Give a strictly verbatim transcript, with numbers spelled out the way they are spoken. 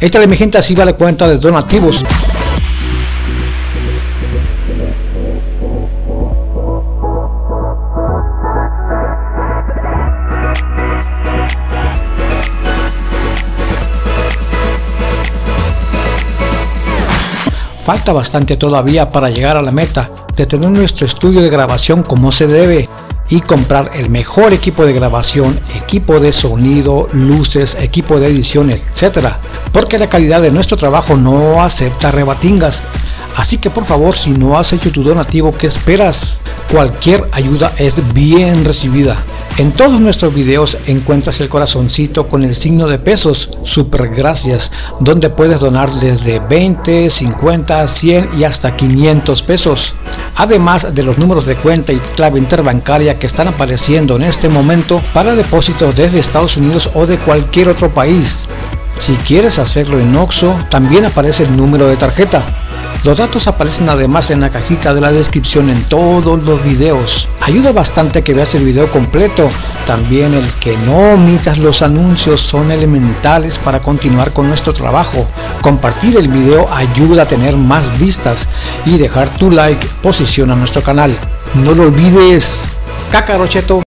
Esta de mi gente así va la cuenta de donativos. Falta bastante todavía para llegar a la meta de tener nuestro estudio de grabación como se debe y comprar el mejor equipo de grabación, equipo de sonido, luces, equipo de edición, etcétera, porque la calidad de nuestro trabajo no acepta rebatingas. Así que por favor, si no has hecho tu donativo, ¿qué esperas? Cualquier ayuda es bien recibida. En todos nuestros videos encuentras el corazoncito con el signo de pesos, super gracias, donde puedes donar desde veinte, cincuenta, cien y hasta quinientos pesos. Además de los números de cuenta y clave interbancaria que están apareciendo en este momento para depósitos desde Estados Unidos o de cualquier otro país. Si quieres hacerlo en Oxxo, también aparece el número de tarjeta. Los datos aparecen además en la cajita de la descripción en todos los videos. Ayuda bastante que veas el video completo. También el que no omitas los anuncios son elementales para continuar con nuestro trabajo. Compartir el video ayuda a tener más vistas y dejar tu like posiciona nuestro canal. No lo olvides. Cacarocheto.